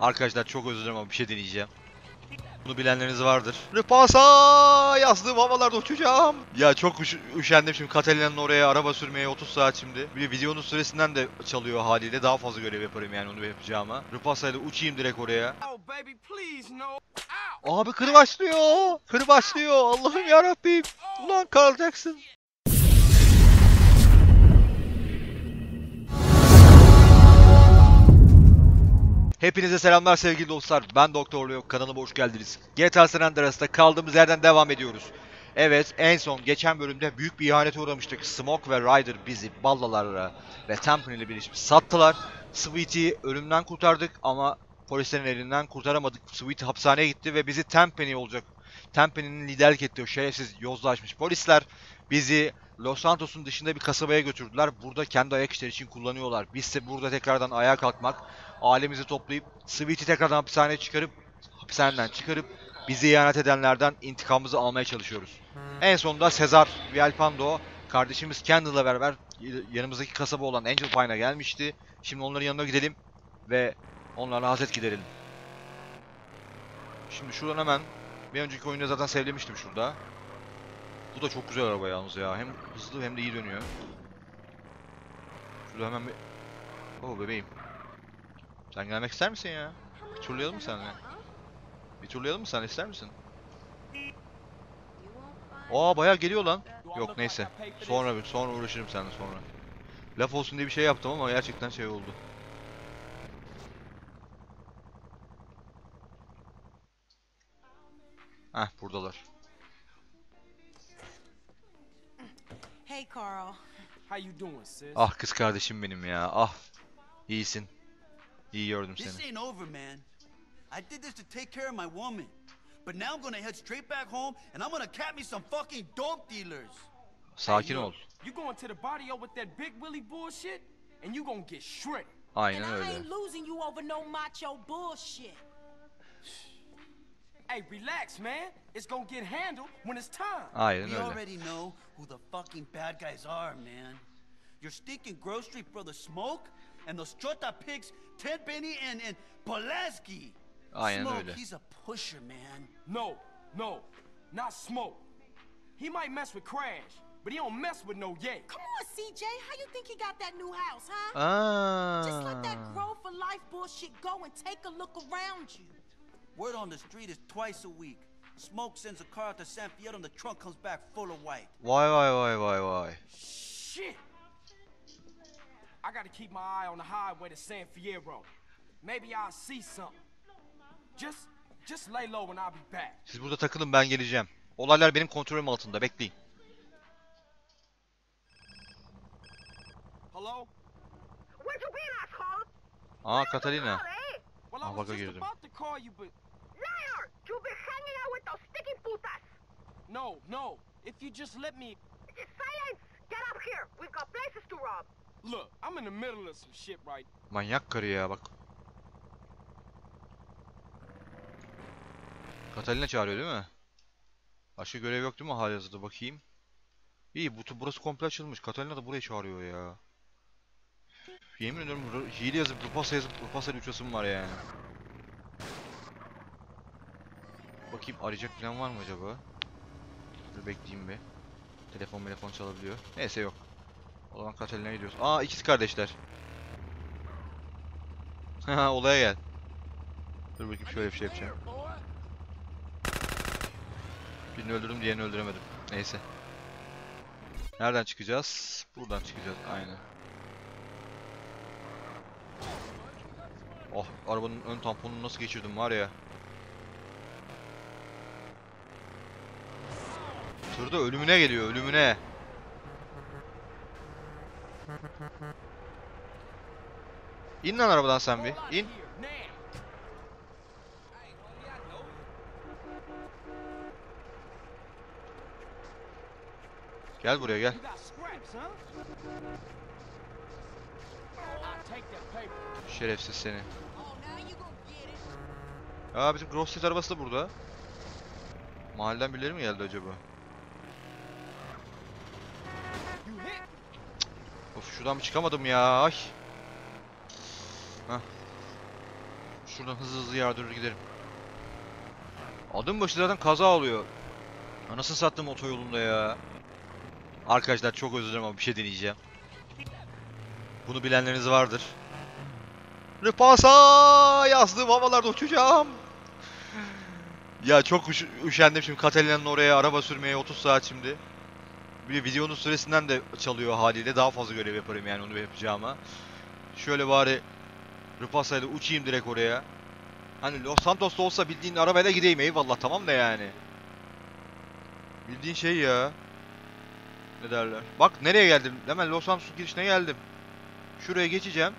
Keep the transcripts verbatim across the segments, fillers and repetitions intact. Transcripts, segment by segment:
Arkadaşlar çok özür dilerim ama bir şey deneyeceğim. Bunu bilenleriniz vardır. Rıpasa yazdığım havalarda uçacağım. Ya çok uş üşendim şimdi Catalina'nın oraya araba sürmeye otuz saat şimdi. Bir videonun süresinden de çalıyor haliyle. Daha fazla görev yaparım yani onu yapacağıma. Rıpasa'yla uçayım direkt oraya. Abi kır başlıyor. Kır başlıyor. Allah'ım yarabbim. Ulan Carl Johnson. Hepinize selamlar sevgili dostlar. Ben doktor Leo. Kanalıma hoş geldiniz. G T A San Andreas'ta kaldığımız yerden devam ediyoruz. Evet, en son geçen bölümde büyük bir ihanete uğramıştık. Smoke ve Ryder bizi ballalarla ve Tenpenny'le birleşip sattılar. Sweet'i ölümden kurtardık ama polislerin elinden kurtaramadık. Sweet hapishaneye gitti ve bizi Tenpenny olacak. Tenpenny'nin liderlik ettiği o şerefsiz yozlaşmış polisler bizi Los Santos'un dışında bir kasabaya götürdüler. Burada kendi ayak işleri için kullanıyorlar. Biz ise burada tekrardan ayağa kalkmak, ailemizi toplayıp, Sweet'i tekrardan hapishaneye çıkarıp, hapishaneden çıkarıp bizi ihanet edenlerden intikamımızı almaya çalışıyoruz. En sonunda Cesar Vialpando, kardeşimiz Kendall'la beraber yanımızdaki kasaba olan Angel Pine'a gelmişti. Şimdi onların yanına gidelim ve onlarla hasret giderelim. Şimdi şuradan hemen, bir önceki oyunda zaten sevlemiştim şurada. Bu da çok güzel araba yalnız ya. Hem hızlı hem de iyi dönüyor. Şurada hemen bir... Oh bebeğim. Sen gelmek ister misin ya? Bir turlayalım mı seninle? Bir turlayalım mı sen ister misin? Aa bayağı geliyor lan. Yok neyse. Sonra bir sonra uğraşırım seninle sonra. Laf olsun diye bir şey yaptım ama gerçekten şey oldu. Heh buradalar. Ah kız kardeşim benim ya. Ah. İyisin. İyi gördüm seni. This ain't over, man. I did this to take care of my woman. But now I'm gonna head straight back home and I'm gonna cap me some fucking dope dealers. Sakin ol. You going to the body up with that big willy bullshit and you gonna get shredded. Aynen öyle. I ain't losing you over no macho bullshit. Hey, relax, man. It's gonna get handled when it's time. Aynen öyle. You already know who the fucking bad guys are, man. Your stinking Grove Street brother Smoke and those chota pigs Tenpenny and and Pulaski. Aynen öyle. Smoke, he's a pusher, man. No, no, not Smoke. He might mess with Crash, but he don't mess with no yay. Come on, C J. How you think he got that new house, huh? Ah. Just let that Grove for life bullshit go and take a look around you. Word on the street is twice a week. Smoke sends a car to San Fierro and the trunk comes back full of white. Why, why, why, why, why? Shit! I gotta keep my eye on the highway to San Fierro. Maybe I'll see something. Just, just lay low and I'll be back. Siz burada takılın, ben geleceğim. Olaylar benim kontrolüm altında, bekleyin. Hello? Where'd you been, asshole? Aa, Catalina. Ah, baka girdim. You've been hanging out with those sticky putas. No, no. If you just let me. It's silence. Get up here. We've got places to rob. Look, I'm in the middle of some shit, right? Manyak karı ya bak. Catalina çağırıyor değil mi? Başka görev yok değil mi halihazırda bakayım? İyi, bu burası komple açılmış. Catalina da buraya çağırıyor ya. Yemin ediyorum hile yazıp rupasa yazıp rupasa'yla uçasım var yani. Bakayım arayacak falan var mı acaba? Dur bekleyeyim bir. Telefon telefon çalabiliyor. Neyse yok. O zaman Catalina'ya gidiyoruz. Aa ikiz kardeşler. Haha olaya gel. Dur bakayım şöyle bir şey yapacağım. Birini öldürdüm diğerini öldüremedim. Neyse. Nereden çıkacağız? Buradan çıkacağız aynen. Oh arabanın ön tamponunu nasıl geçirdim var ya. Şurada ölümüne geliyor, ölümüne. İn lan arabadan sen bir, in. Gel buraya gel. Şerefsiz seni. Aa bizim Grove Street arabası da burada. Mahalleden birileri mi geldi acaba? Of şuradan mı çıkamadım ya? Ay. Heh. şuradan hızlı hızlı ya dönür giderim. Adım başı zaten kaza oluyor. Anasını sattım otoyolunda ya. Arkadaşlar çok özür dilerim ama bir şey deneyeceğim. Bunu bilenleriniz vardır. Rıpasa yazdığım havalarda uçacağım. Ya çok uş üşendim şimdi Catalina'nın oraya araba sürmeye otuz saat şimdi. Bir videonun süresinden de çalıyor haliyle. Daha fazla görev yaparım yani onu yapacağıma. Şöyle bari Rıpasa'yla uçayım direkt oraya. Hani Los Santos'ta olsa bildiğin arabayla gideyim eyvallah tamam da yani. Bildiğin şey ya. Ne derler. Bak nereye geldim? Hemen Los Santos girişine geldim. Şuraya geçeceğim.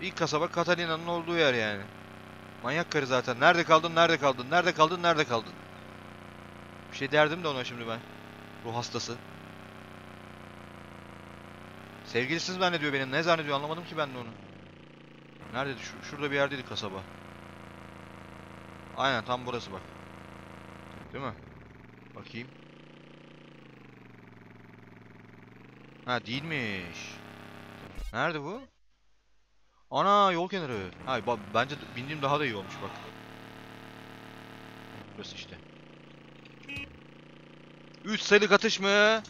İlk kasaba Catalina'nın olduğu yer yani. Manyak karı zaten. Nerede kaldın? Nerede kaldın? Nerede kaldın? Nerede kaldın? Bir şey derdim de ona şimdi ben. Ruh hastası. Sevgilisiz zannediyor beni. Ne zannediyor anlamadım ki ben de onu. Neredeydi? Ş şurada bir yerdeydi kasaba. Aynen tam burası bak. Değil mi? Bakayım. Ha değilmiş. Nerede bu? Ana yol kenarı. Hayır bence bindiğim daha da iyi olmuş bak. Burası işte. Üç sayılık atış mı?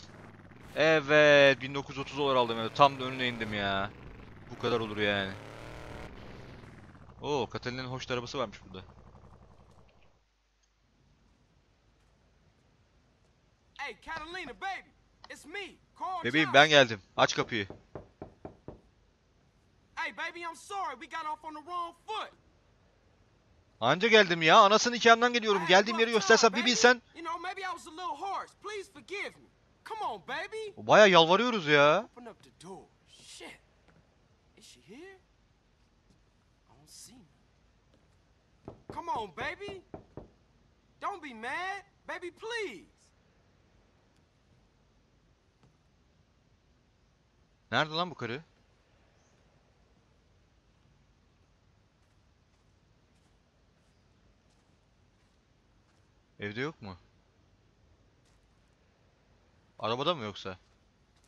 Evet, bin dokuz yüz otuz dolar aldım yani. Tam da önüne indim ya. Bu kadar olur yani. Oo, Catalina'nın hoş arabası varmış burada. Hey Catalina baby, it's me. Bebeğim ben geldim. Aç kapıyı. Hey baby, I'm sorry. We got off on the wrong foot. Anca geldim ya. Anasının nikahından geliyorum. Geldiğim yeri göstersem bir bilsen. Baya yalvarıyoruz ya. Come on baby. Don't be mad, baby please. Nerede lan bu karı? Evde yok mu? Arabada mı yoksa?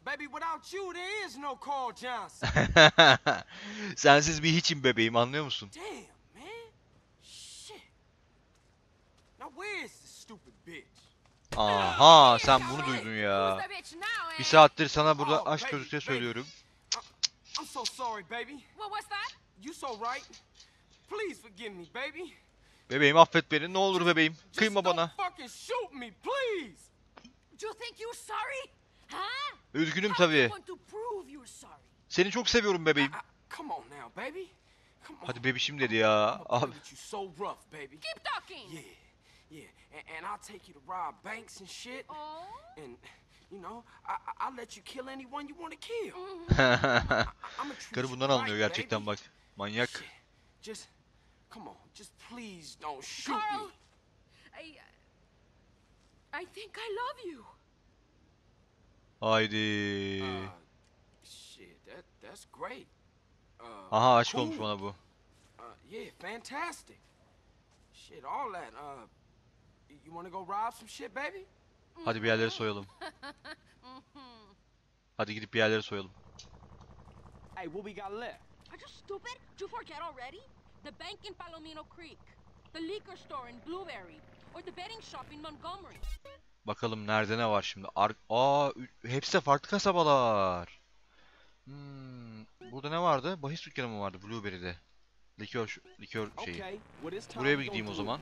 Baby, without you there is no Carl Johnson. Sensiz bir hiçim bebeğim, anlıyor musun? Damn man. Shit. Now where is this stupid bitch? Aha sen bunu duydun ya. Bir saattir sana burada aşk gözükle söylüyorum. I'm so sorry baby. What was that? You so right. Please forgive me baby. Bebeğim affet beni. Ne olur bebeğim. Kıyma bana. Üzgünüm tabii. Seni çok seviyorum bebeğim. Hadi bebişim dedi ya. Abi. Yeah, and, and I'll take you to rob banks and shit. Oh. And you know, I, I, I'll let you kill anyone you want to kill. Karı bundan anlıyor gerçekten bak. Manyak. Just come on, just please don't shoot me. I I think I love you. Haydi. Uh, shit, that that's great. Uh, Aha aşk olmuş bana bu. Uh, yeah, fantastic. Shit, all that uh you wanna go rob some shit, baby? Hadi bir yerleri soyalım. Hadi gidip bir yerleri soyalım. Hey, what we got left? Are you stupid? Did you forget already? The bank in Palomino Creek, the liquor store in Blueberry, or the betting shop in Montgomery. Bakalım nerede ne var şimdi? Ar Aa, hepsi farklı kasabalar. Hmm, burada ne vardı? Bahis dükkanı mı vardı Blueberry'de? Likör, likör şeyi. Buraya bir gideyim o zaman.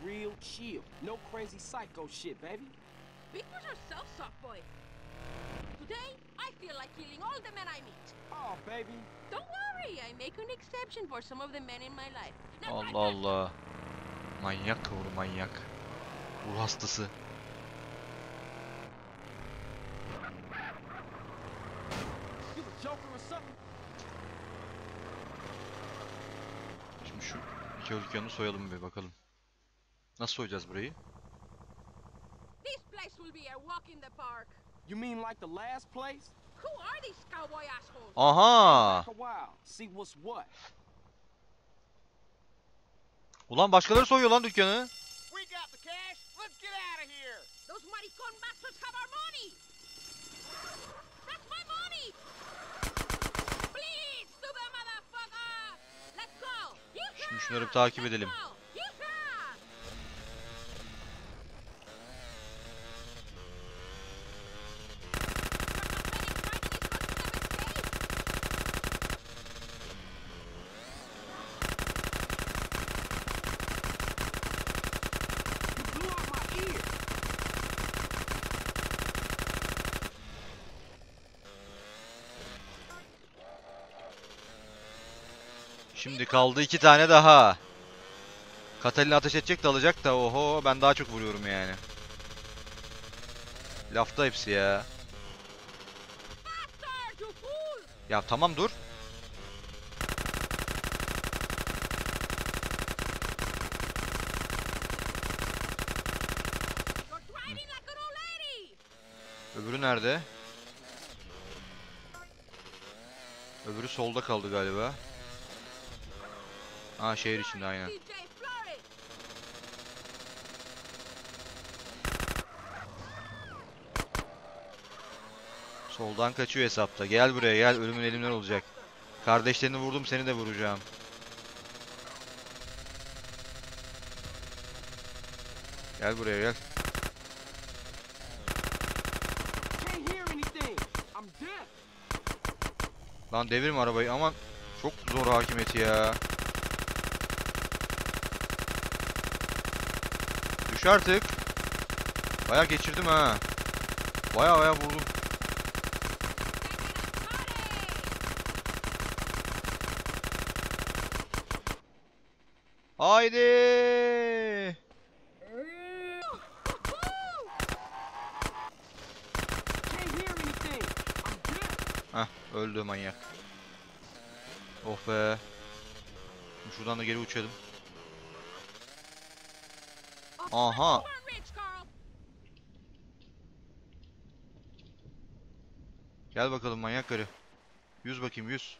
Allah Allah. Manyak kavuru manyak. Ruh hastası. Şu iki dükkanı soyalım bir bakalım. Nasıl soyacağız burayı? This place will be a walk in the park. You mean like the last place? Who are these cowboy assholes? Aha! See what's what. Ulan başkaları soyuyor lan dükkanı. We got the cash. Let's get out of here. Those maricon bastards have our money. That's my money. Please, stupid motherfucker. Let's go. Şimdi şunları bir takip edelim. Şimdi kaldı iki tane daha. Catalina ateş edecek de alacak da, oho ben daha çok vuruyorum yani. Lafta hepsi ya. Ya tamam dur. Öbürü nerede? Öbürü solda kaldı galiba. Aa, şehir içinde aynen. Soldan kaçıyor hesapta. Gel buraya gel, ölümün elimden olacak. Kardeşlerini vurdum, seni de vuracağım. Gel buraya gel. Lan devirme arabayı, aman çok zor hakimiyeti ya. Düş artık. Bayağı geçirdim ha. Bayağı bayağı vurdum. Haydi. Hah, öldü manyak. Oh be. Şuradan da geri uçuyordum. Aha. Gel bakalım manyak karı. Yüz bakayım yüz.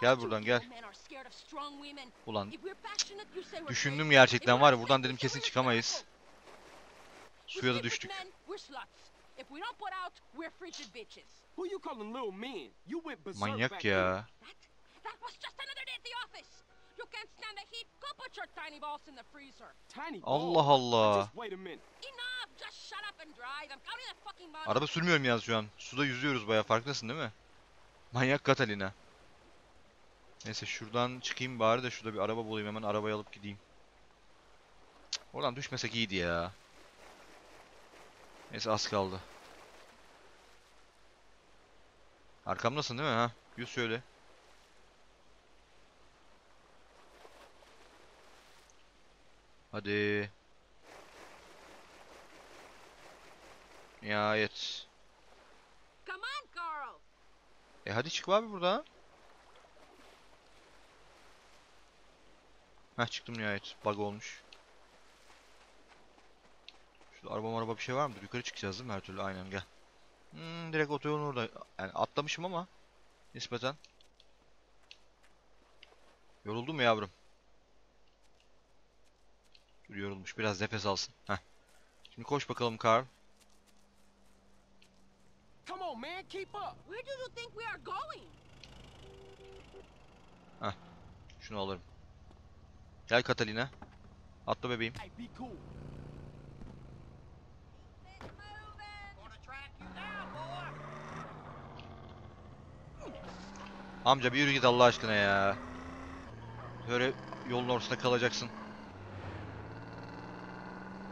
Gel buradan gel. Ulan. Düşündüm gerçekten var ya, buradan dedim kesin çıkamayız. Suya da düştük. Manyak ya. Allah Allah. Araba sürmüyorum yalnız şu an. Suda yüzüyoruz bayağı, farkındasın değil mi? Manyak Catalina. Neyse şuradan çıkayım bari de, şurada bir araba bulayım, hemen arabayı alıp gideyim. Cık, oradan düşmesek iyiydi ya. Neyse az kaldı. Arkamdasın değil mi ha? Yüz şöyle. Hadi. Nihayet. E hadi çık abi buradan. Heh çıktım nihayet. Bug olmuş. Şurada araba maraba bir şey var mıdır? Yukarı çıkacağız değil mi her türlü? Aynen gel. Hmm, direkt otoyolun orada. Yani atlamışım ama nispeten. Yoruldun mu yavrum? Yorulmuş. Biraz nefes alsın. Heh. Şimdi koş bakalım Carl. Heh. Şunu alırım. Gel Catalina. Atla bebeğim. Amca bir yürü git Allah aşkına ya. Böyle yolun ortasında kalacaksın.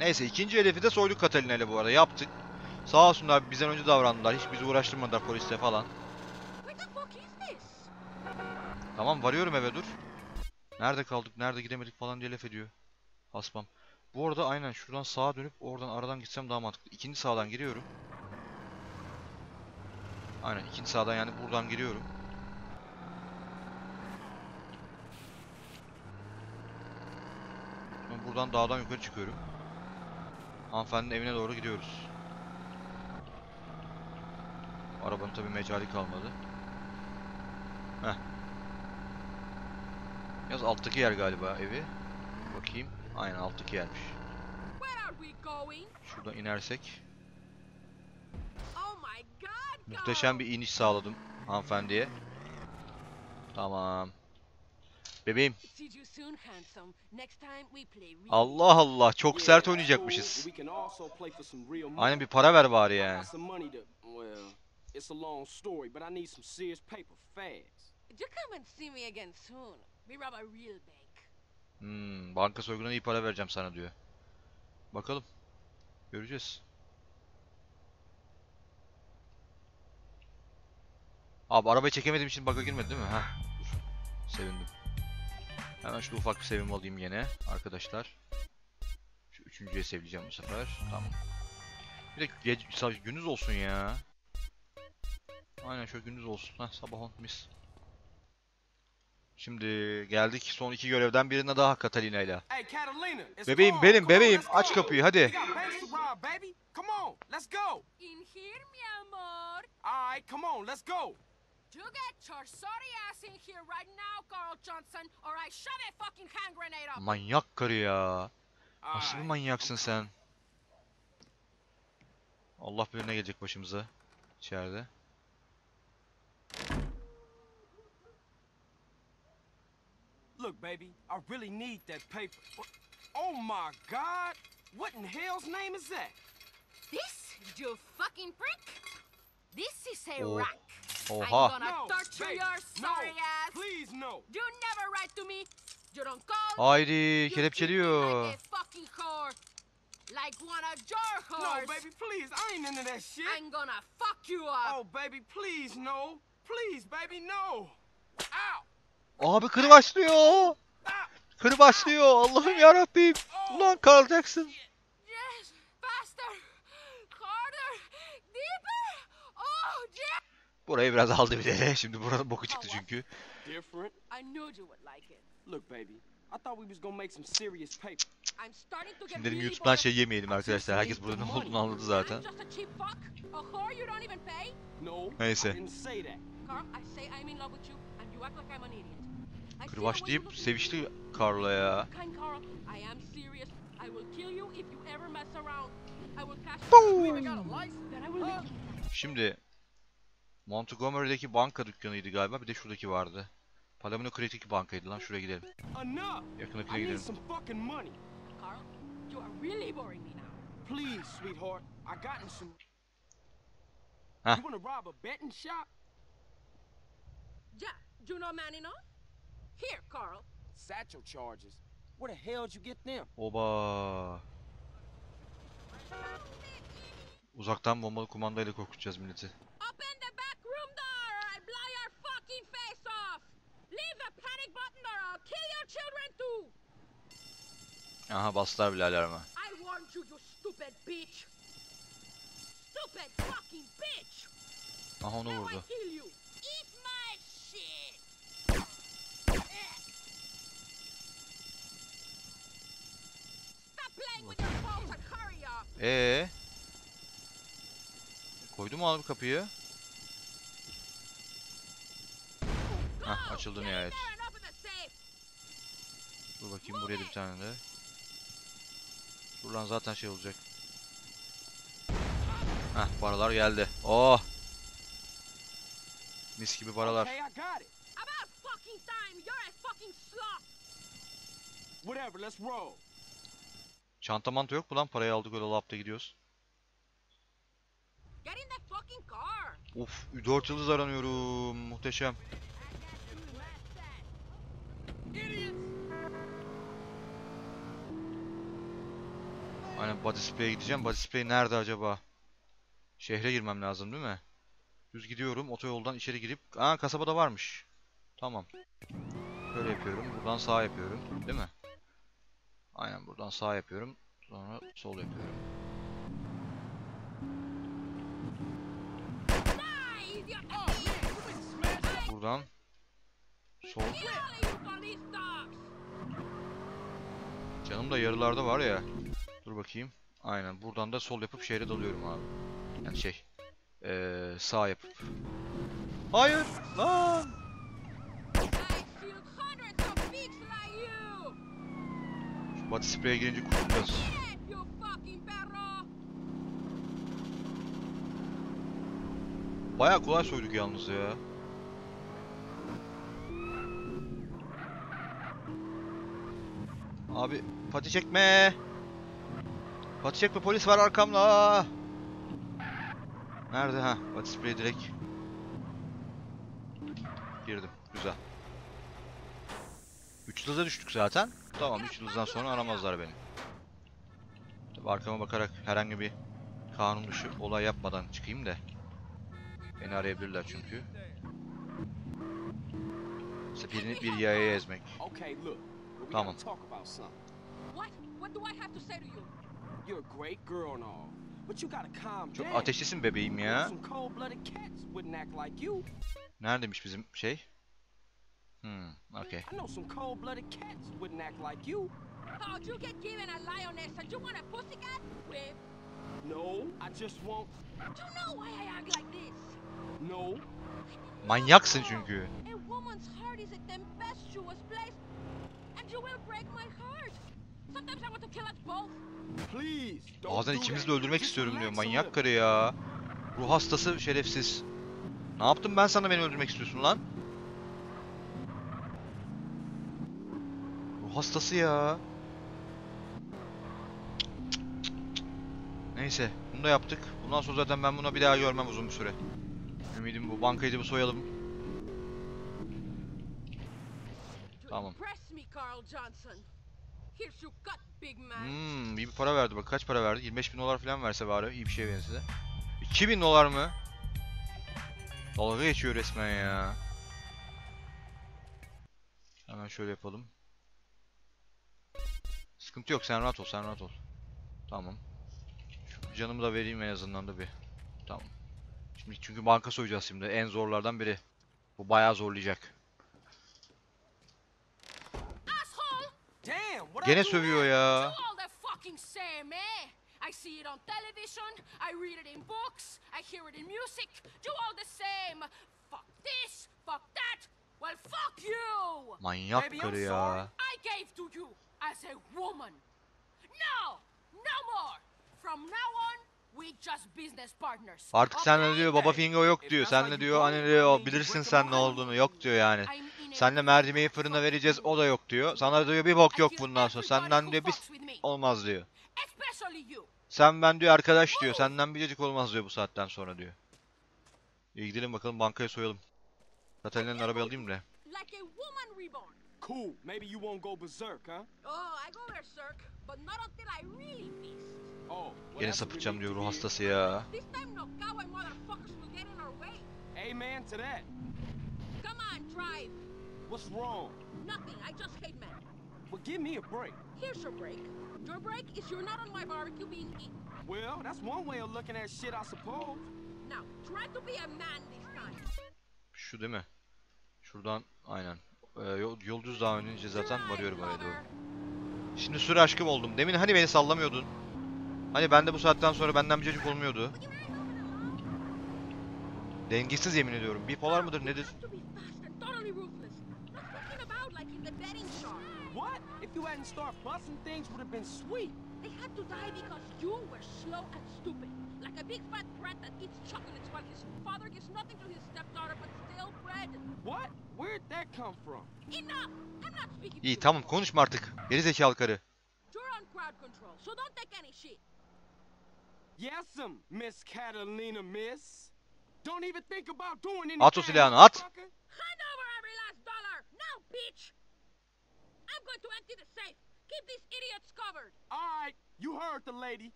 Neyse ikinci hedefi de soyduk Catalina ile bu arada, yaptık. Sağ olsunlar bizden önce davrandılar, hiç bizi uğraştırmadılar polisle falan. Tamam varıyorum eve dur. Nerede kaldık, nerede gidemedik falan diye laf ediyor. Haspam. Bu arada aynen şuradan sağa dönüp oradan aradan gitsem daha mantıklı. İkinci sağdan giriyorum. Aynen ikinci sağdan, yani buradan giriyorum. Ben buradan dağdan yukarı çıkıyorum. Hanımefendinin evine doğru gidiyoruz. Arabanın tabi mecali kalmadı. Heh. Yaz alttaki yer galiba evi. Bakayım. Aynen alttaki yermiş. Şuradan inersek. Muhteşem bir iniş sağladım hanımefendiye. Tamam. Bebeğim. Allah Allah, çok sert oynayacakmışız. Aynen, bir para ver bari yani. Hmm, banka soygununa iyi para vereceğim sana diyor. Bakalım. Göreceğiz. Abi arabayı çekemediğim için baka girmedi değil mi? Heh. Sevindim. Hemen şurada ufak bir sevim alayım gene arkadaşlar. Şu üçüncüye seveceğim bu sefer. Tamam. Bir de gece, gündüz olsun ya. Aynen şöyle gündüz olsun. Heh, sabah on mis. Şimdi geldik son iki görevden birine daha Catalina'yla. Bebeğim benim bebeğim, aç kapıyı hadi. You get your sorry ass in here right now, Carl Johnson, or I shove a fucking hand grenade up. Manyak karı ya. Nasıl bir manyaksın sen? Allah bilir ne gelecek başımıza içeride. Look baby, I really need that paper. Oh my god. What in hell's name is that? This, you fucking prick. This is a oh. rack. Oha. Haydi kelepçeliyor. Abi kırbaçlıyor. Kırbaçlıyor. Allah'ım yarabbim. Ulan kalacaksın. Burayı biraz aldı bir de. Şimdi buranın boku çıktı çünkü. Şimdi dedim YouTube'dan şey yemeyelim arkadaşlar. Herkes burada ne olduğunu anladı zaten. Neyse. Kırbaç deyip sevişti Carl'la ya. Şimdi Montgomery'deki banka dükkanıydı galiba. Bir de şuradaki vardı. Palomino Creek'teki bankaydı lan. Şuraya gidelim. Yakındakine gidelim. Heh. Oba. Uzaktan bombalı kumandayla korkutacağız milleti. Aha bastılar bile alarma. Aha onu vurdu. Eee? Koydu mu abi kapıyı? Hah, açıldı nihayet. Dur bakayım, buraya da bir tane de. Buradan zaten şey olacak. Hah, paralar geldi. Oh! Mis gibi paralar. Çanta manta yok mu lan? Parayı aldık öyle lapta gidiyoruz. Of, dört yıldız aranıyorum. Muhteşem. Aynen, body spray'e gideceğim. Body spray nerede acaba? Şehre girmem lazım değil mi? Düz gidiyorum. Otoyoldan içeri girip... Aa, kasabada varmış. Tamam. Böyle yapıyorum. Buradan sağ yapıyorum. Değil mi? Aynen, buradan sağ yapıyorum. Sonra sol yapıyorum. Buradan... Sol... Canım da yarılarda var ya. Dur bakayım. Aynen. Buradan da sol yapıp şehre dalıyorum abi. Yani şey. Ee, sağ yapıp. Hayır! Lan! Şu body spray'e girince kurtulacağız. Bayağı kolay soyduk yalnız ya. Abi pati çekme. Pati çekme, polis var arkamda. Nerede ha? Pati spreyi direkt. Girdim. Güzel. Üç yıldıza düştük zaten. Tamam, üç yıldızdan sonra aramazlar beni. Tabii arkama bakarak herhangi bir kanun dışı olay yapmadan çıkayım da. Beni arayabilirler çünkü. Birini bir yaya ezmek. Tamam. Çok ateşlisin bebeğim ya. Neredeymiş bizim şey? Hmm, okay. Manyaksın çünkü. Bazen ikimizi de öldürmek istiyorum diyor. Manyak karı ya. Ruh hastası şerefsiz. Ne yaptım ben sana, beni öldürmek istiyorsun lan? Ruh hastası ya. Neyse, bunu da yaptık. Bundan sonra zaten ben bunu bir daha görmem uzun bir süre. Ümidim bu. Bankayı da bir soyalım. Tamam. Hmm, iyi bir para verdi bak. Kaç para verdi? yirmi beş bin dolar falan verse bari. İyi bir şey verin size. iki bin dolar mı? Dalga geçiyor resmen ya. Hemen şöyle yapalım. Sıkıntı yok, sen rahat ol, sen rahat ol. Tamam. Şu canımı da vereyim en azından da bir. Tamam. Şimdi çünkü banka soyacağız şimdi. En zorlardan biri. Bu bayağı zorlayacak. Gene sövüyor ya. Manyak karı ya. Artık senle diyor baba fingo yok diyor. Senle diyor anne diyor bilirsin sen ne olduğunu, yok diyor yani. Senle mercimeği fırına vereceğiz, o da yok diyor. Sana diyor bir bok yok bundan sonra. Senden diyor bir olmaz diyor. Sen ben diyor arkadaş diyor. Senden biricik olmaz diyor bu saatten sonra diyor. İyi gidelim bakalım, bankaya soyalım. Katalina'nın arabayı alayım da. Cool. Maybe you won't go berserk, huh? Oh, I go berserk, but not until I really feast. Oh, yine sapıtacağım diyor ruh hastası ya. This time no cowboy motherfuckers will get in our way. Amen to that. Come on, drive. What's wrong? Nothing. I just hate men. Well, give me a break. Here's your break. Your break is you're not on my barbecue being eaten. Well, that's one way of looking at shit, I suppose. Now, try to be a man this time. Şu değil mi? Şuradan aynen. Ee, yol, yol düz daha önce zaten varıyorum oraya doğru. Şimdi sür aşkım oldum. Demin hani beni sallamıyordun. Hani ben de bu saatten sonra benden bir çocuk olmuyordu. Dengesiz yemin ediyorum. Bipolar mıdır nedir? İyi tamam, konuşma artık. Geri zekalı karı. At o silahını, at.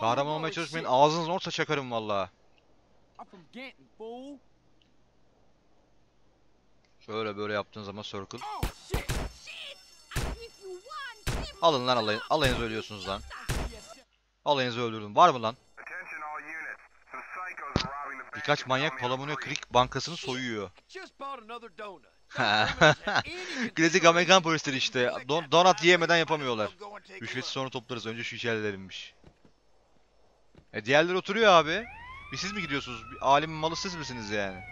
Kahraman olmaya çalışmayın. Ağzınızın orta çakarım vallahi. Şöyle böyle yaptığınız zaman circle. Alın lan alayın. Alayınızı ölüyorsunuz lan. Alayınızı öldürdüm. Var mı lan? Birkaç manyak Palomino Creek bankasını soyuyor. Klasik Amerikan polisleri işte. Don donat yiyemeden yapamıyorlar. Rüşveti sonra toplarız. Önce şu içerilerinmiş. E diğerleri oturuyor abi. Bir siz mi gidiyorsunuz? Alemin malı siz misiniz yani?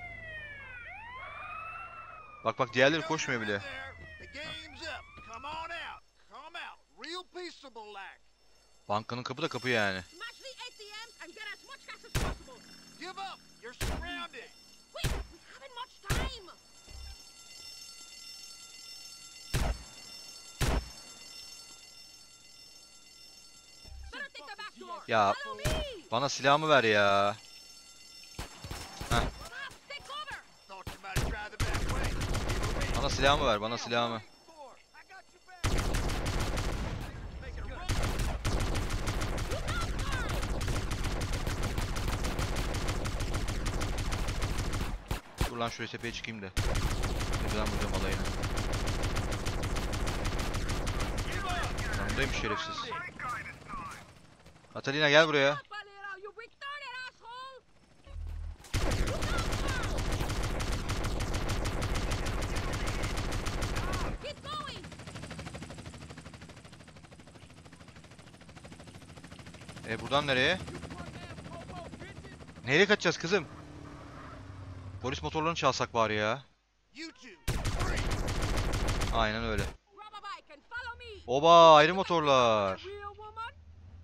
Bak bak diğerleri koşmuyor bile. Bankanın kapı da kapı yani. Ya bana silahımı ver ya. Heh. Bana silahımı ver, bana silahımı. Dur lan şöyle tepeye çıkayım da. Tepeden vuracağım alayını. Ben buradayım şerefsiz. Catalina gel buraya. E buradan nereye? Nereye kaçacağız kızım? Polis motorlarını çalsak bari ya. Aynen öyle. Oba ayrı motorlar.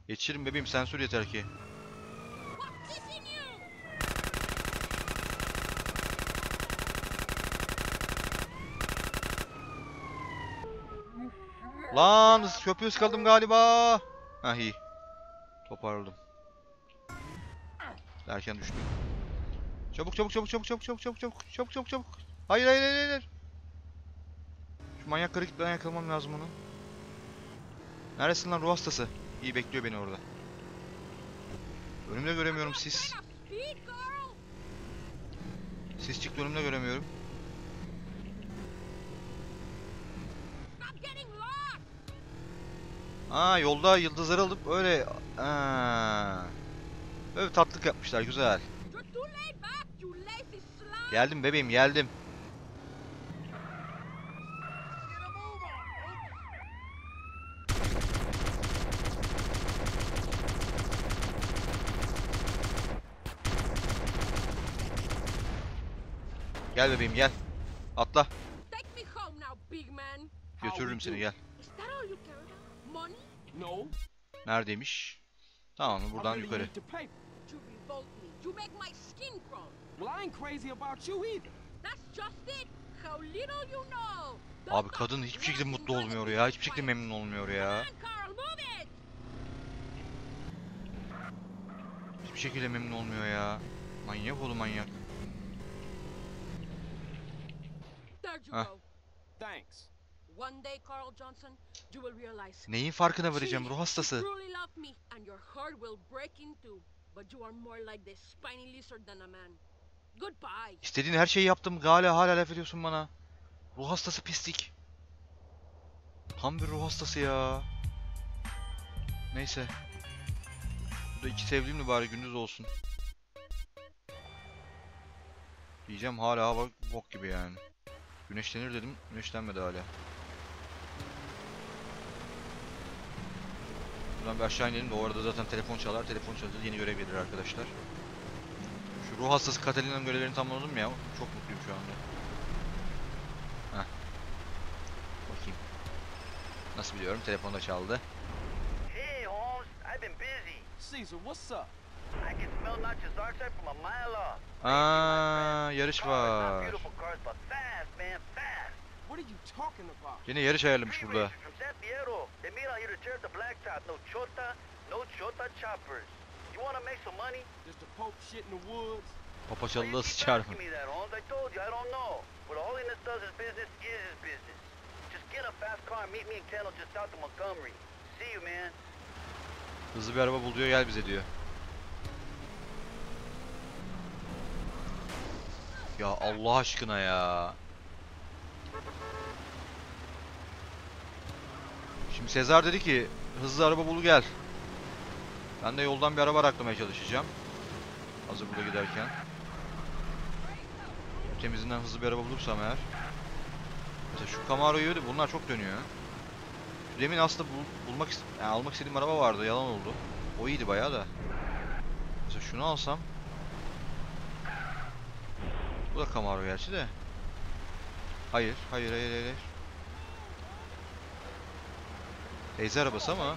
Geçirin bebeğim, sensör yeter ki. Lan köpüğü sıkıldım galiba. Hah iyi. Toparladım. Derken düştüm. Çabuk çabuk çabuk çabuk çabuk çabuk çabuk çabuk çabuk çabuk çabuk. Hayır hayır hayır hayır. Şu manyak karı gitmeden yakalamam lazım onu. Neresin lan ruh hastası? İyi bekliyor beni orada. Önümde göremiyorum sis. Sis çıktı önümde göremiyorum. Aa yolda yıldızları alıp öyle aa. Öyle tatlık yapmışlar güzel. Geldim bebeğim geldim. Gel bebeğim gel. Atla. Götürürüm seni gel. Neredeymiş? Tamam buradan yukarı. Abi kadın hiçbir şekilde mutlu olmuyor ya. Hiçbir şekilde memnun olmuyor ya. Hiçbir şekilde memnun olmuyor ya. Manyak oğlum manyak. Heh. Neyin farkına varacağım ruh hastası? İstediğin her şeyi yaptım. Hala hala laf ediyorsun bana. Ruh hastası pislik. Tam bir ruh hastası ya. Neyse. Burada iki sevdiğimle bari gündüz olsun. Diyeceğim hala hava bok gibi yani. Güneşlenir dedim. Güneşlenmedi hala. Buradan bir aşağı inelim de o arada zaten telefon çalar. Telefon çalar. Yeni görev gelir arkadaşlar. Şu ruh hastası Catalina'nın görevlerini tamamladım ya. Çok mutluyum şu anda. Heh. Bakayım. Nasıl biliyorum? Telefonda çaldı. Hey Holmes, I've been busy. Cesar, what's up? I can smell not just archetype from a mile off. Aaa yarış var. Yine yarış ayarlamış burada. Papaçalı'da sıçar mı? Hızlı bir araba bul diyor, gel bize diyor. Ya Allah aşkına ya. Şimdi Cesar dedi ki hızlı araba bul gel. Ben de yoldan bir araba araklamaya çalışacağım. Hazır burada giderken. Temizinden hızlı bir araba bulursam eğer. Mesela şu Camaro'yu öyle bunlar çok dönüyor. Şu demin aslında bul bulmak yani almak istediğim araba vardı, yalan oldu. O iyiydi bayağı da. Mesela şunu alsam. Bu da Camaro gerçi de. Hayır, hayır, hayır, hayır. Teyze arabası ama.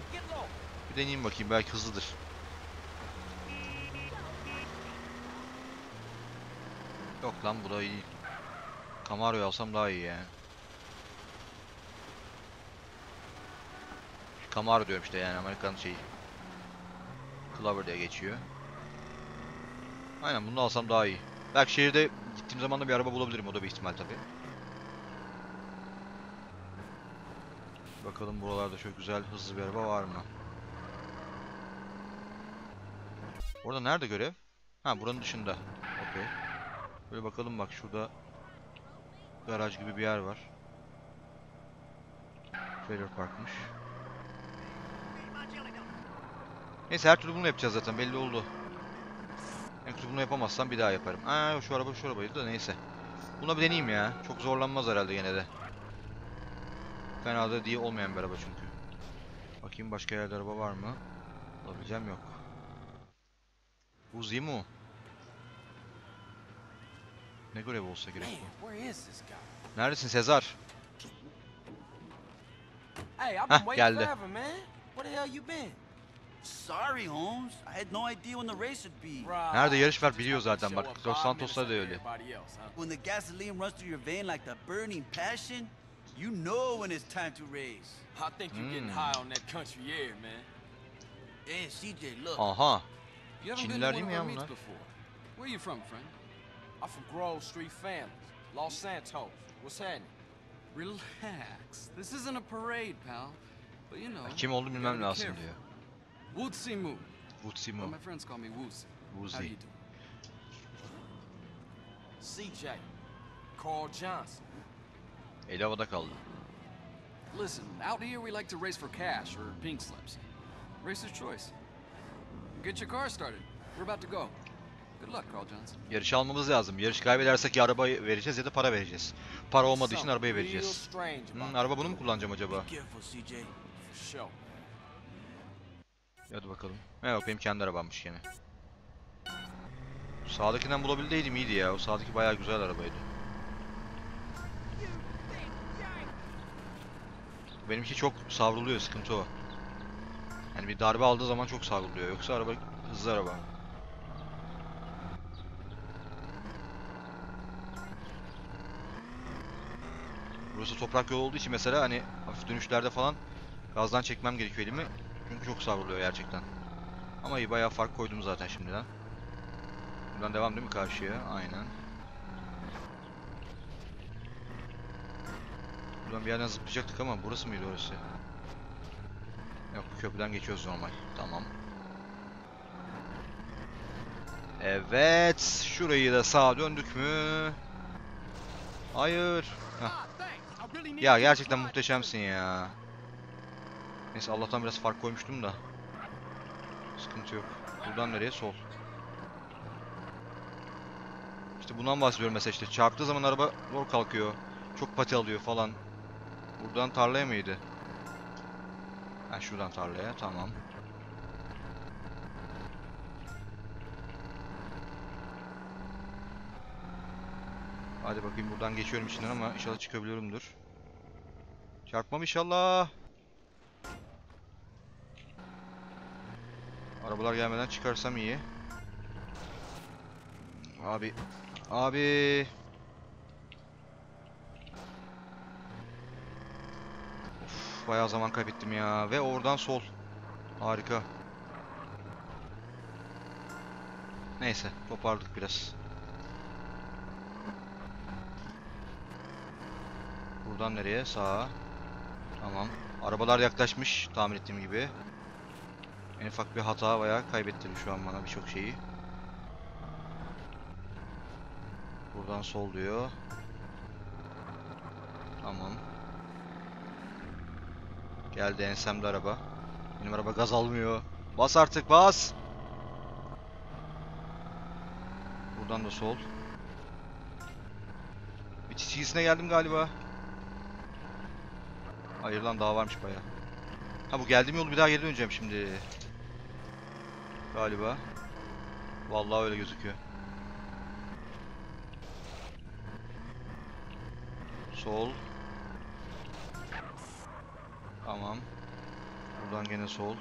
Bir deneyeyim bakayım, belki hızlıdır. Yok lan bu da iyi. Camaro'yu alsam daha iyi yani. Camaro diyorum işte yani Amerikan şeyi. Clover diye geçiyor. Aynen bunu alsam daha iyi. Belki şehirde gittiğim zaman da bir araba bulabilirim. O da bir ihtimal tabii. Bakalım buralarda çok güzel hızlı bir araba var mı? Orada nerede görev? Ha, buranın dışında. Okey. Böyle bakalım, bak şurada garaj gibi bir yer var. Trailer Park'mış. Neyse her türlü bunu yapacağız zaten, belli oldu. En kötü bunu yapamazsam bir daha yaparım. Aa, şu araba şu arabaydı da neyse. Buna bir deneyeyim ya. Çok zorlanmaz herhalde gene de. Fena da diye olmayan bir araba çünkü. Bakayım başka yerde araba var mı? Alabileceğim yok. Woozy Moo. Ne görev olsa gerek bu. Neredesin Cesar? Hah, geldi. Nerede yarış var biliyor zaten, bak Los Santos'ta da öyle. You know when it's time to race. I think you're getting high on that country air, man. Hey, C J, look. Aha. You haven't been to one of meets before. Where you from, friend? I'm from Grove Street Families, Los Santos. What's happening? Relax. This isn't a parade, pal. But you know. Kim olduğunu bilmem lazım diyor. Woodsy Moo. Woodsy Moo. My friends call me Woozy. Woozy. How you doing? C J. Carl Johnson. Eli havada kaldı. Listen, out here we like to race for cash or pink slips. Racer's choice. Get your car started. We're about to go. Good luck, Carl Johnson. Yarış almamız lazım. Yarış kaybedersek ya araba vereceğiz ya da para vereceğiz. Para olmadığı için arabayı vereceğiz. Hmm, araba bunu mu kullanacağım acaba? Hadi bakalım. Evet, benim kendi arabammış yine. Sağdakinden bulabildiydim iyiydi ya. O sağdaki bayağı güzel arabaydı. Benimki çok savruluyor, sıkıntı o. Yani bir darbe aldığı zaman çok savruluyor. Yoksa araba hızlı araba. Burası toprak yol olduğu için mesela hani hafif dönüşlerde falan gazdan çekmem gerekiyor elimi. Çünkü çok savruluyor gerçekten. Ama iyi, bayağı fark koydum zaten şimdiden. Buradan devam değil mi karşıya? Aynen. Buradan bir yerden zıplayacaktık ama burası mıydı orası? Yok, bu köprüden geçiyoruz normal. Tamam. Evet, şurayı da sağa döndük mü? Hayır. Heh. Ya gerçekten muhteşemsin ya. Neyse Allah'tan biraz fark koymuştum da. Sıkıntı yok. Buradan nereye? Sol. İşte bundan bahsediyorum mesela işte. Çarptığı zaman araba zor kalkıyor. Çok pati alıyor falan. Buradan tarlaya mıydı? Ha, şuradan tarlaya, tamam. Hadi bakayım, buradan geçiyorum içinden ama inşallah çıkabiliyorumdur. Çarpmam inşallah. Arabalar gelmeden çıkarsam iyi. Abi. Abi. Bayağı zaman kaybettim ya. Ve oradan sol. Harika. Neyse. Toparladık biraz. Buradan nereye? Sağa. Tamam. Arabalar yaklaşmış. Tahmin ettiğim gibi. En ufak bir hata bayağı kaybettim şu an bana birçok şeyi. Buradan sol diyor. Tamam. Geldi ensemde araba. Benim araba gaz almıyor. Bas artık, bas. Buradan da sol. Bir çizgisine geldim galiba. Hayır lan, daha varmış bayağı. Ha, bu geldiğim yolu bir daha geri döneceğim şimdi. Galiba. Vallahi öyle gözüküyor. Sol. Tamam. Buradan gene sol.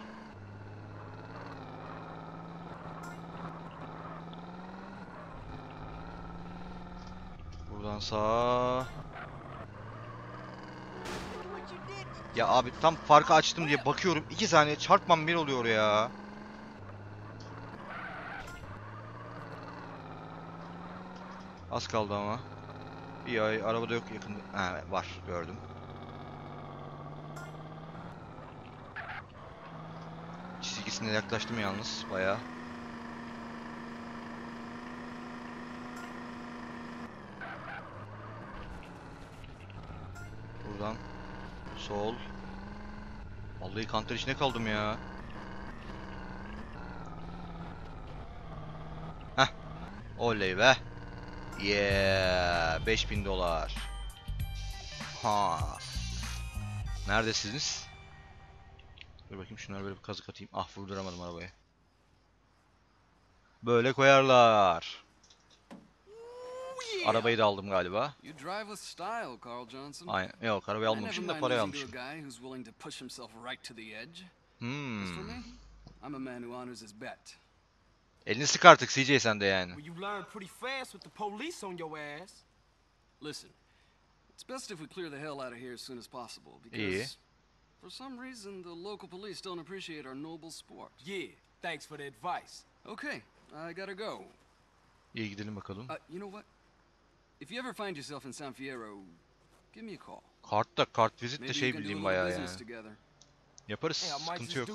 Buradan sağa. Ya abi tam farkı açtım diye bakıyorum. iki saniye çarpmam bir oluyor ya. Az kaldı ama. İyi, arabada yok yakında. Ha, var, gördüm. Çizgisine yaklaştım yalnız bayağı. Buradan sol. Vallahi kantar içine kaldım ya. Heh. Oley be. Yeah. beş bin dolar. Ha. Neredesiniz? Dur bakayım, şunları böyle bir kazık atayım. Ah, vurduramadım arabayı. Böyle koyarlar. Arabayı da aldım galiba. Aynen. Yok, arabayı almamışım da parayı almışım. Hmm. Elini sık artık C J, sen de yani. İyi. For some reason, the local police don't appreciate our noble sport. Yeah, thanks for the advice. Okay, I gotta go. İyi, gidelim bakalım. Uh, you know what? If you ever find yourself in San Fierro, give me a call. Kart da, kart vizit de şey bildiğim bayağı yani. Yaparız, sıkıntı yok.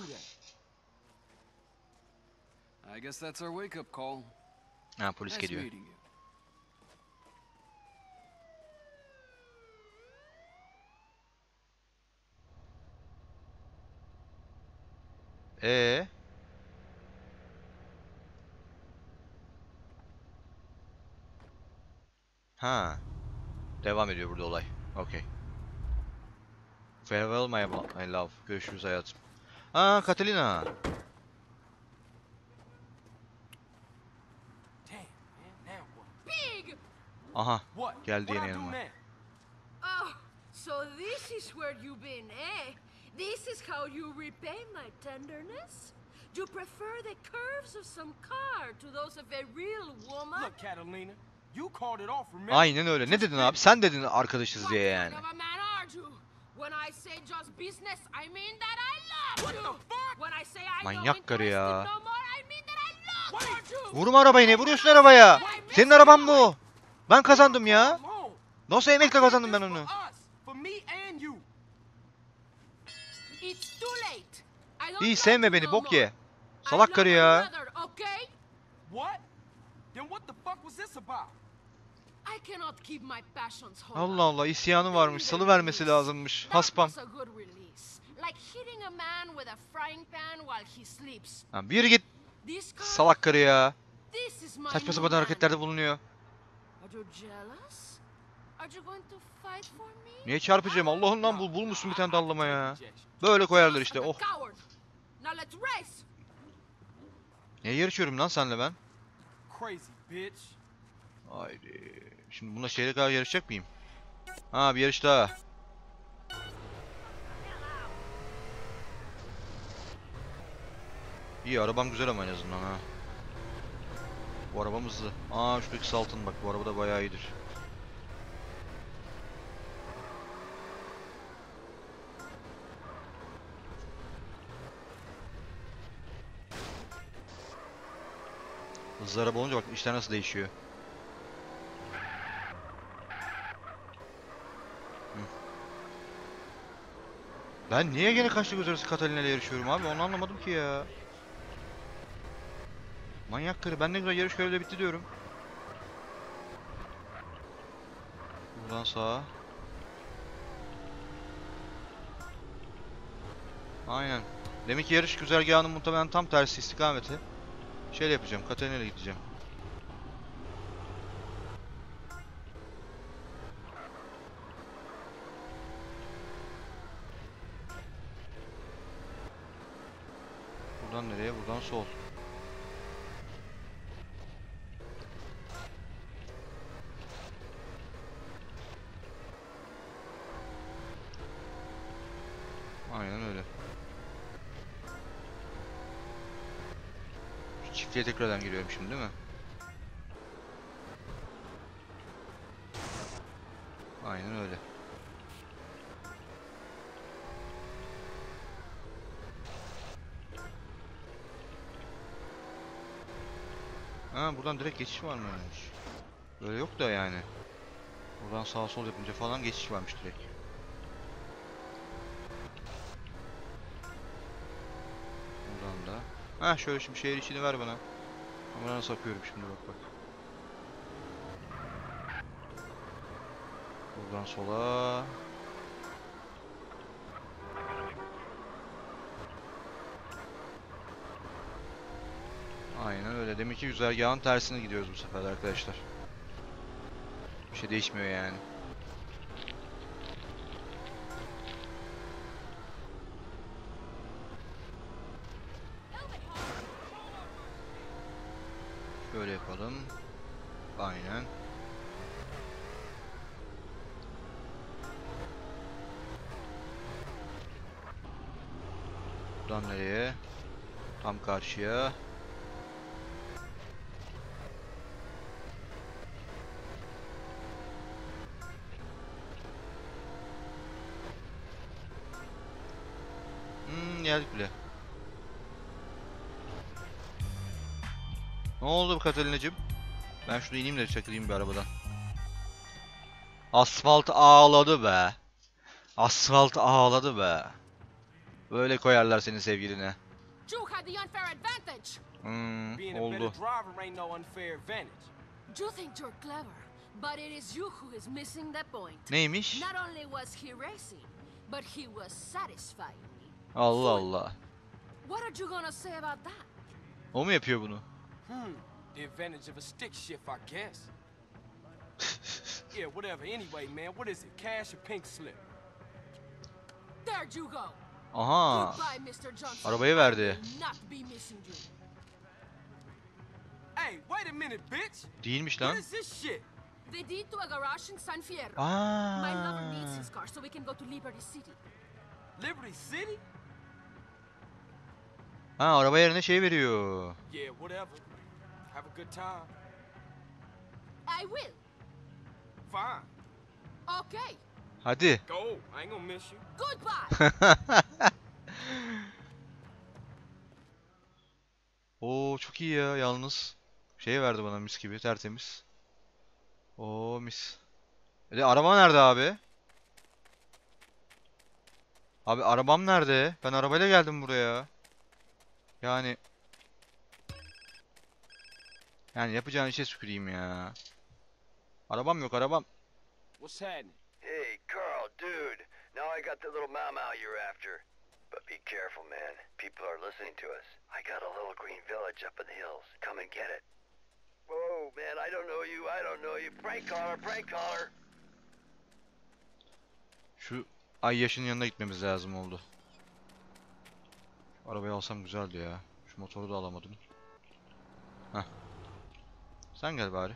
I guess that's our wake-up call. Ha, polis geliyor. Ee. Ha. Devam ediyor burada olay. Okay. Farewell my, my love. Görüşürüz hayatım. Aa, Catalina. Aha. Geldi yine yanıma. Oh, so this is where you've been, eh? This is how you repay my tenderness? You prefer the curves of some car to those of a real woman? Look, Catalina, you called it off, remember? Aynen öyle. Ne dedin abi? Sen dedin arkadaşız diye yani. Manyak karı ya. Vurma arabayı, ne vuruyorsun arabaya? Senin araban bu. Ben kazandım ya. Nasıl emekle kazandım ben onu? İyi, sevme beni, bok ye. Salak karı ya. Allah Allah, isyanı varmış, salı vermesi lazımmış. Haspam. Ha, bir git. Salak karı ya. Saçma sapan hareketlerde bulunuyor. Niye çarpacağım? Allah'ın lan, bul, bulmuşsun bir tane dallama ya. Böyle koyarlar işte. Oh. Niye yarışıyorum lan senle ben? Haydi. Şimdi bununla şehre kadar yarışacak mıyım? Ha, bir yarış daha. İyi, arabam güzel ama en azından ha. Bu arabam hızlı. Aa, şuradaki saltın bak, bu araba da bayağı iyidir. Hızlı araba olunca bak işler nasıl değişiyor. Hı. Ben niye gene kaçta göz arası Catalina'yla yarışıyorum abi, onu anlamadım ki ya. Manyak karı, ben ne güzel yarış görevde bitti diyorum. Buradan sağa. Aynen. Demek ki yarış güzergahının muhtemelen tam tersi istikameti. Şöyle yapacağım, Catalina'yla gideceğim. Buradan nereye? Buradan sol. Çiftliğe tekrardan giriyorum şimdi, değil mi? Aynen öyle. Ha, buradan direkt geçiş var mıymış? Böyle yok da yani. Buradan sağ sol yapınca falan geçiş varmış direkt. Buradan da. Ha şöyle şimdi şehir içini ver bana. Ama nasıl sapıyorum şimdi bak bak. Buradan sola. Aynen öyle. Demek ki güzergahın tersine gidiyoruz bu sefer arkadaşlar. Bir şey değişmiyor yani. Şöyle yapalım. Aynen. Buradan nereye? Tam karşıya. Geldik bile. Ne oldu bu Catalina'cığım? Ben şurada ineyim de çakılayım bir arabadan. Asfalt ağladı be. Asfalt ağladı be. Böyle koyarlar senin sevgiline. Hmm, oldu. Neymiş? Allah Allah. O mu yapıyor bunu? Aha. Arabayı verdi. Değilmiş lan. Aa. My lover needs his car so we can go to Liberty City. Liberty City? Ha araba yerine şey veriyor. Yeah, whatever. Have a good time. I will. Fine. Okay. Hadi. Go. I ain't gonna miss you. Goodbye. Oo çok iyi ya yalnız. Şey verdi bana mis gibi tertemiz. Oo mis. E, araba nerede abi? Abi arabam nerede? Ben arabayla geldim buraya. Yani Yani yapacağın işe süküreyim ya. Arabam yok arabam. What's happening? Hey Carl dude, now I got the little mama out you're after. But be careful man. People are listening to us. I got a little green village up in the hills. Come and get it. Whoa man, I don't know you. I don't know you. Prank caller, prank caller. Şu Ay yaşın yanına gitmemiz lazım oldu. Şu arabayı alsam güzeldi ya. Şu motoru da alamadım. Heh. Sen gel bari.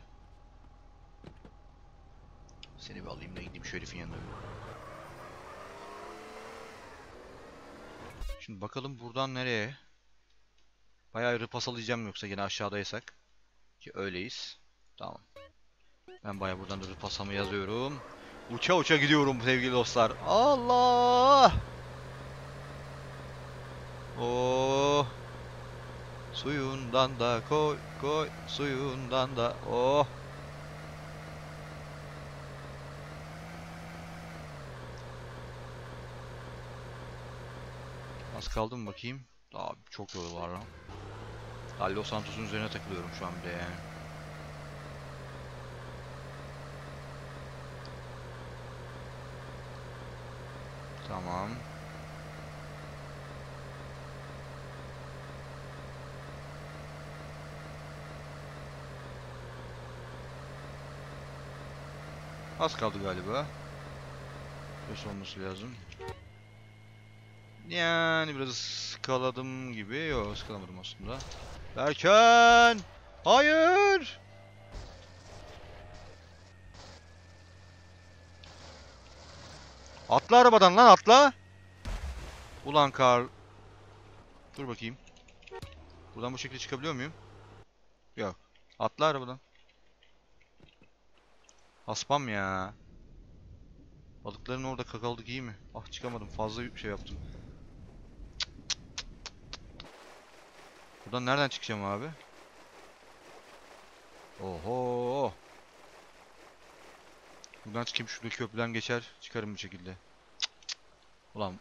Seni bir alayım da gideyim şu herifin yanına. Şimdi bakalım buradan nereye? Bayağı rıpas alacağım yoksa yine aşağıdaysak. Ki öyleyiz. Tamam. Ben bayağı buradan da rıpasamı yazıyorum. Uça uça gidiyorum sevgili dostlar. Allah! Oh! Suyundan da koy koy suyundan da oh! Az kaldı mı bakayım? Daha çok yol var lan. Daha Los Santos'un üzerine takılıyorum şu an bir de yani. Tamam. Az kaldı galiba. Göz olması lazım. Yani biraz ıskaladım gibi. Yok ıskalamadım aslında. Derken! Hayır! Atla arabadan lan atla. Ulan Carl. Dur bakayım. Buradan bu şekilde çıkabiliyor muyum? Yok. Atla arabadan. Aspam ya. Balıkların orada kakaladık iyi mi? Ah çıkamadım. Fazla şey yaptım. Buradan nereden çıkacağım abi? Oho. Buradan çıkayım, şuradaki köprüden geçer çıkarım bu şekilde. Cık cık. Ulan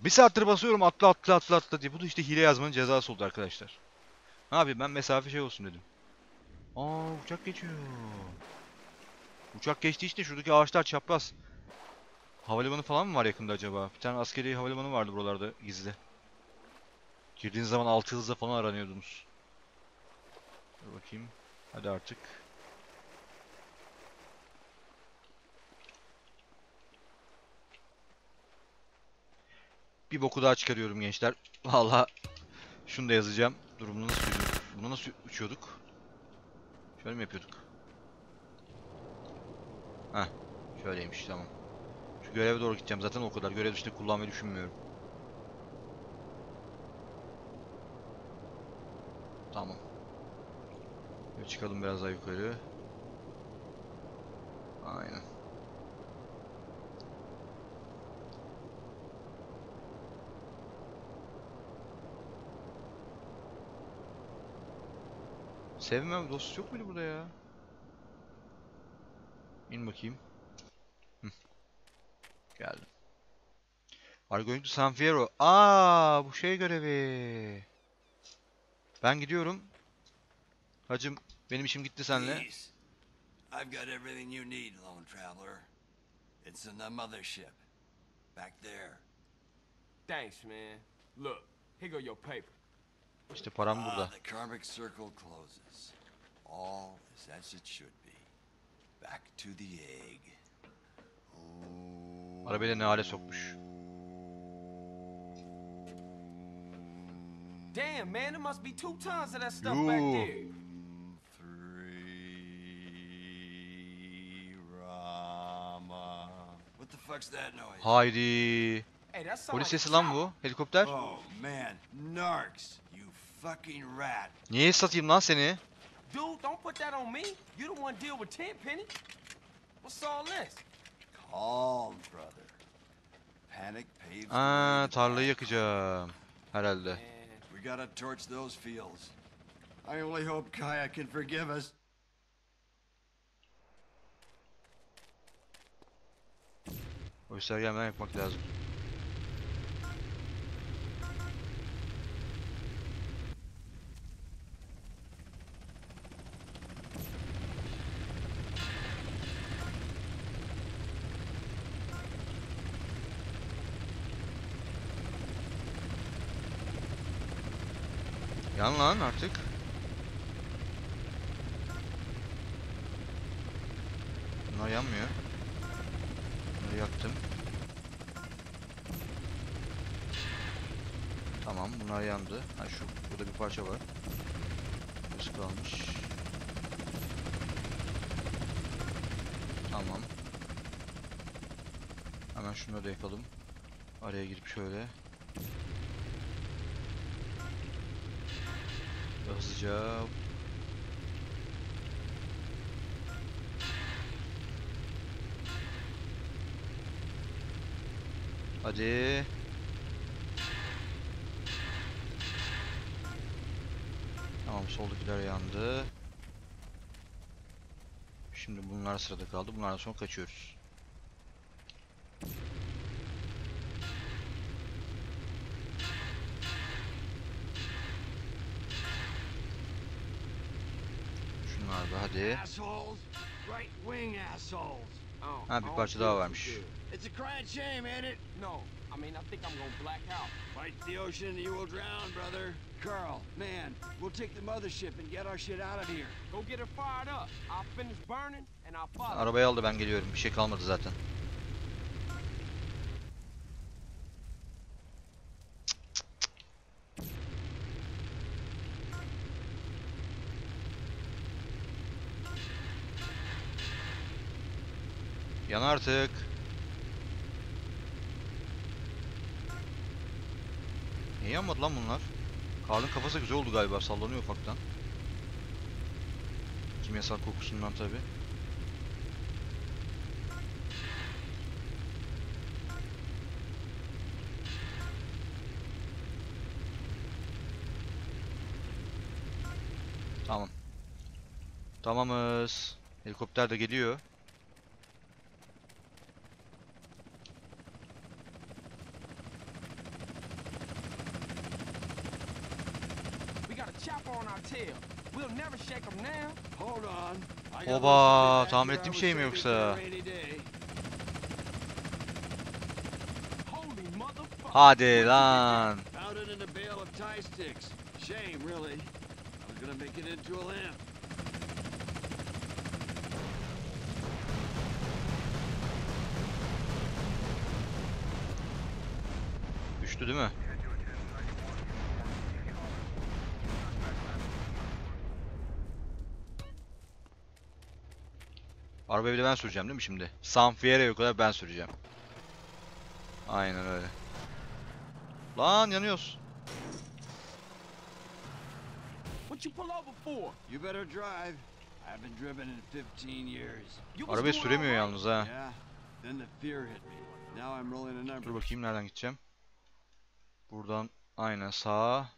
bir saattir basıyorum atla atla atla atla diye. Bu da işte hile yazmanın cezası oldu arkadaşlar. Ne yapayım ben, mesafe şey olsun dedim. Aa, uçak geçiyor. Uçak geçti işte, şuradaki ağaçlar çapraz. Havalimanı falan mı var yakında acaba? Bir tane askeri havalimanı vardı buralarda gizli. Girdiğiniz zaman altı hızla falan aranıyordunuz. Dur bakayım. Hadi artık. Bir boku daha çıkarıyorum gençler. Vallahi şunu da yazacağım. Dur bunu nasıl uçuyorduk? Bunu nasıl uçuyorduk? Şöyle mi yapıyorduk? Heh. Şöyleymiş, tamam. Şu göreve doğru gideceğim. Zaten o kadar. Görev dışında kullanmayı düşünmüyorum. Tamam. Böyle çıkalım biraz daha yukarı. Aynen. Sevmem dost yok muydu burada ya? İn bakayım. Hı. Geldim. Are going to San Fierro. Aa, bu şey görevi. Ben gidiyorum. Hacım, benim işim gitti senle. I've got everything you need, lone traveler. It's in the mothership back there. Thanks, man. Look, here go your paper. İşte param burada. The karmic circle closes. All is as it should be. Back to the egg. Arabayla ne hale sokmuş. Damn man, there must be two tons of that stuff Yo. back there. Three Rama. What the fuck's that noise? Haydi. Polis sesi lan bu. Helikopter. Oh man, narcs, you fucking rat. Niye satayım lan seni? Dude, don't put that on me. You don't want to deal with Tenpenny. What's all this? Calm, brother. Panic paves. Aa, tarlayı yakacağım herhalde. We gotta torch those fields. I only hope Kaya can forgive us. O işler gelmeden yapmak lazım. Yan lan artık. Bunlar yanmıyor. Bunları yaktım. Tamam, bunlar yandı. Ha şu, burada bir parça var. Burası kalmış. Tamam. Hemen şunları da yakalım. Araya girip şöyle. Hızlıca. Hadi. Tamam, soldakiler yandı. Şimdi bunlar sırada kaldı. Bunlardan sonra kaçıyoruz. Hadi. Ha, bir parça daha varmış. Arabayı aldı, ben geliyorum. Bir şey kalmadı zaten. Yan artık. Niye yanmadı lan bunlar? Karl'ın kafası güzel oldu galiba, sallanıyor ufaktan. Kimyasal kokusundan tabi. Tamam. Tamamız. Helikopter de geliyor. Oba, tahmin ettiğim şey mi yoksa? Hadi lan. Düştü değil mi? Arabayı bile ben süreceğim değil mi şimdi? San Fierro'ya kadar ben süreceğim. Aynen öyle. Lan yanıyoruz. Arabayı süremiyor yalnız ha. Dur bakayım nereden gideceğim. Buradan aynen sağa.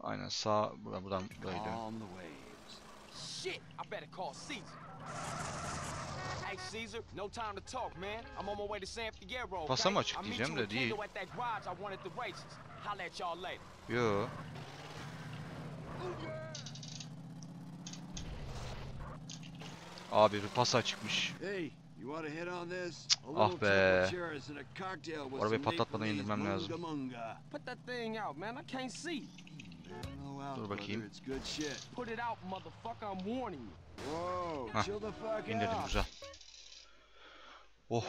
Aynen sağa. Buradan buradan buraya gidelim. Shit, I better call Cesar. Hey Cesar, no time to talk, man. I'm on my way to San Fierro. Pasa mı açık diyeceğim de değil. Yo. Abi bir pasa çıkmış. Ah be. Arabayı patlatmadan indirmem lazım. Dur bakayım. Hah, indirdim güzel. Oh.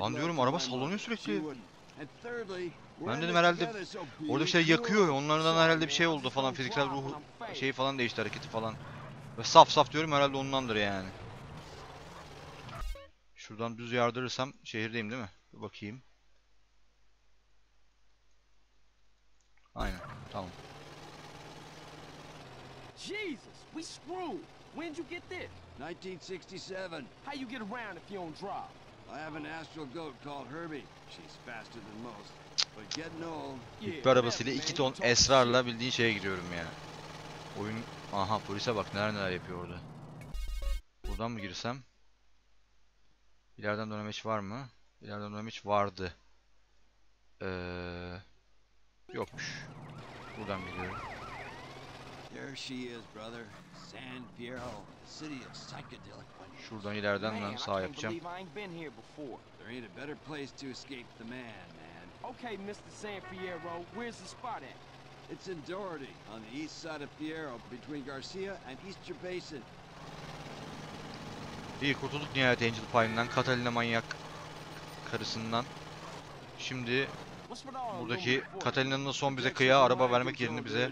Lan diyorum araba sallanıyor sürekli. Ben dedim herhalde orada bir şey yakıyor, onlardan herhalde bir şey oldu falan, fiziksel ruhu şeyi falan değişti, hareketi falan. Ve saf saf diyorum herhalde ondandır yani. Şuradan düz yardırırsam şehirdeyim değil mi? Dur bakayım. Aynen, tamam. Jesus, we screwed. When'd you get this? nineteen sixty-seven. How you get around if you don't drive? I have an astral goat called Herbie. She's faster than most. But getting old. Yükle arabasıyla iki ton esrarla bildiğin şeye gidiyorum ya. Oyun, aha polise bak neler neler yapıyor orada. Buradan mı girsem? İleriden dönemeç var mı? İleriden dönemeç vardı. Eee Yokmuş. Buradan biliyorum. Şuradan ileriden ben sağ yapacağım. İyi kurtulduk nihayet Angel Pine'dan, Catalina manyak karısından. Şimdi buradaki Catalina'nın son bize kıya araba vermek yerine bize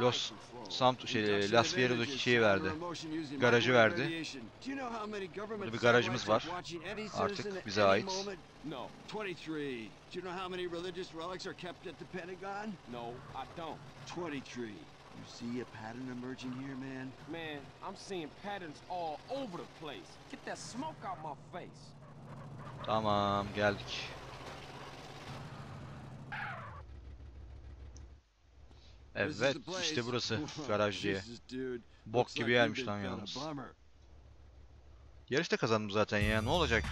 Los Santos şey, Las Fierro'daki şeyi verdi. Garajı verdi. Burada bir garajımız var. Artık bize ait. Tamam, geldik. Evet, işte burası garaj diye. Bok gibi yermiş lan yalnız. Yarışta kazandım zaten ya, ne olacak?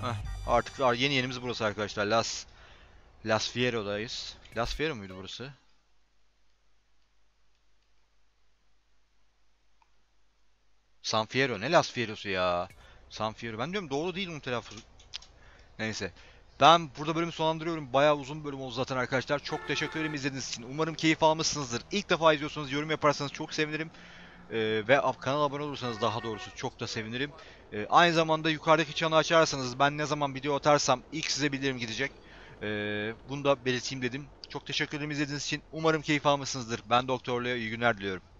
Heh, artık yeni yerimiz burası arkadaşlar. Las Las Fierro'dayız. Las Fierro muydu burası? San Fierro, ne Las Fierro'su ya? San Fierro. Ben diyorum doğru değil onun telaffuzu. Neyse. Ben burada bölümü sonlandırıyorum. Bayağı uzun bölüm oldu zaten arkadaşlar. Çok teşekkür ederim izlediğiniz için. Umarım keyif almışsınızdır. İlk defa izliyorsanız yorum yaparsanız çok sevinirim. Ee, ve kanala abone olursanız daha doğrusu çok da sevinirim. Ee, aynı zamanda yukarıdaki çanı açarsanız ben ne zaman video atarsam ilk size bildirim gidecek. Ee, bunu da belirteyim dedim. Çok teşekkür ederim izlediğiniz için. Umarım keyif almışsınızdır. Ben Doktor Leo, iyi günler diliyorum.